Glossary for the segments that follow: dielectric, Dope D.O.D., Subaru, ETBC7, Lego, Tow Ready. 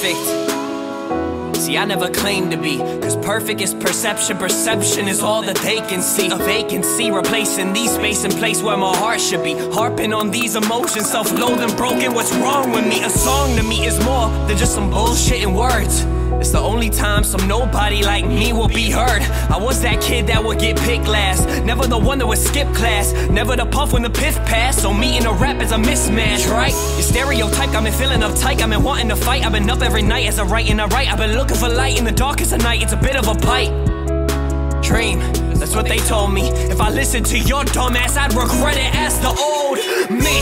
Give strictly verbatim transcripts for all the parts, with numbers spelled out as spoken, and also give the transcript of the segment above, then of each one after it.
perfect. See, I never claimed to be, cause perfect is perception. Perception is all that they can see. A vacancy replacing the space and place where my heart should be. Harping on these emotions, self-loathing, broken, what's wrong with me? A song to me is more than just some bullshit in words. It's the only time some nobody like me will be heard. I was that kid that would get picked last, never the one that would skip class, never the puff when the piff passed. So me and a rap is a mismatch, right? Your stereotype got me feeling uptight, I've been wanting to fight. I've been up every night as I write and I write. I've been looking for light in the darkest of night. It's a bit of a bite. Dream, that's what they told me. If I listened to your dumb ass, I'd regret it as the old me.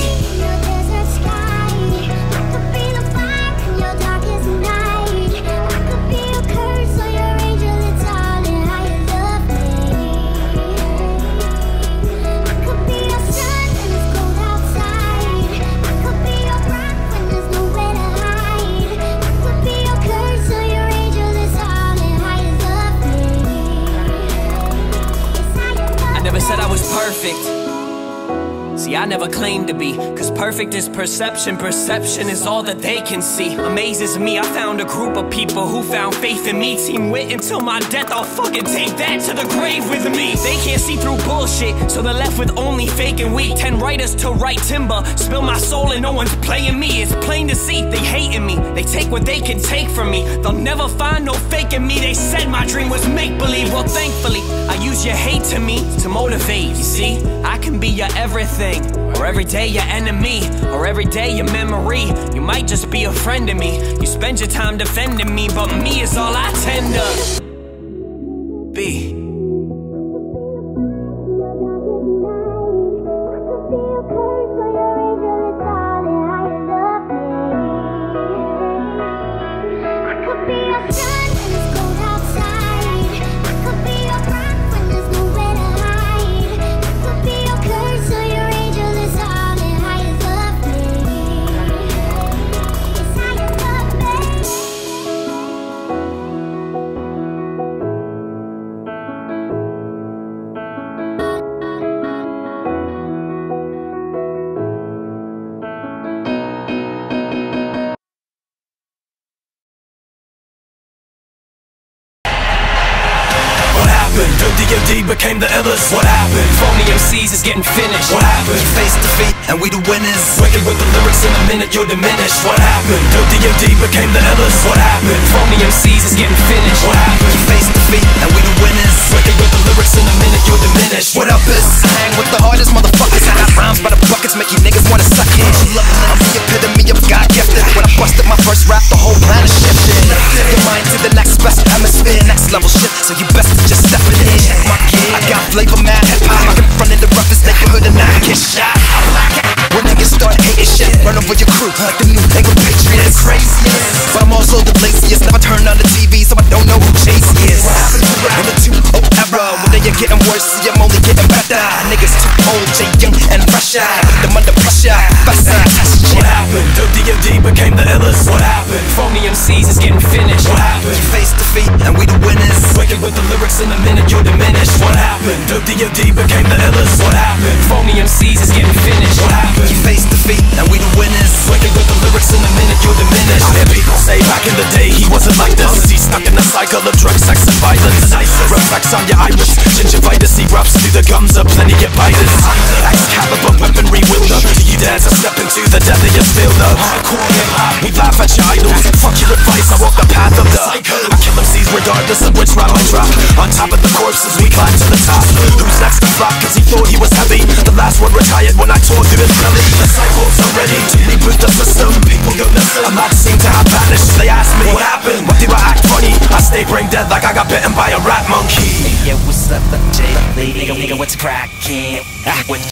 Said I was perfect. See, I never claimed to be, cause perfect is perception. Perception is all that they can see. Amazes me, I found a group of people who found faith in me. Team wit until my death, I'll fucking take that to the grave with me. They can't see through bullshit, so they're left with only fake and weak. Ten writers to write timber, spill my soul and no one's playing me. It's plain to see, they hating me. They take what they can take from me. They'll never find no fake in me. They said my dream was make-believe, well thankfully I use your hate to me to motivate. You see, I can be your everything, or every day your enemy, or every day your memory. You might just be a friend to me. You spend your time defending me, but me is all I tend to be. Dope D O D became the illest. What happened? Phony M Cs is getting finished. What happened? Face to feet and we the winners. Wicked with the lyrics in a minute, you're diminished. What happened? Dope D O D became the illest. What happened? Phony M Cs is getting finished. What happened? Face to feet and we the winners. Wicked with the lyrics in a minute, you're diminished. What up is? I hang with the hardest motherfuckers. I got rhymes by the buckets, make you niggas wanna suck it. I'm the epitome of God gifted. When I busted my first rap, the whole planet shifted. Your mind to the next best hemisphere, next level shit. So you best just step it in. I got flavor, mad hip-hop. I can front in the roughest neighborhood and I get shot. When niggas start hating shit, run over your crew like the new Lego Patriots. But I'm also the laziest. Never turn on the T V, so I don't know who Chase is. In the two oh era, when they are getting worse, see I'm only getting better. Niggas too old, Jay Young and fresher. Put them under pressure, best I test shit. What happened? Dope D O D became the illest. What happened? Phony M Cs is getting finished. What happened? Face defeat and we the winners. Wicked with the lyrics in a minute, you're diminished. What happened? Dope D O D became the illest. What happened? Phony M Cs is getting finished. What happened? Face defeat and we the winners. Wicked with the lyrics in a minute, you're diminished. I hear people say back in the day he wasn't like this. Cause he's stuck in a cycle of drugs, sex and violence. Reflex on your iris, gingivitis. He rubs through the gums of plenty of biters. Excalibur weaponry wielder. Do you dare to step into the deadliest field of hardcore hip hop? We laugh at your idols. Fuck your advice, I walk the path of the cycle. I kill M Cs regardless of which rhyme I drop. On top of the corpses we climb to the top. Who's next to flop? Cause he thought he was heavy. The last one retired when I tore through his belly. The cycles are ready to reboot the system. People go missing, a lot seem to have vanished. They ask me what happened, why do I act funny? I stay brain dead like I got bitten by a rat monkey. Hey yo, what's up, J? Nigga, nigga, what's crackin'?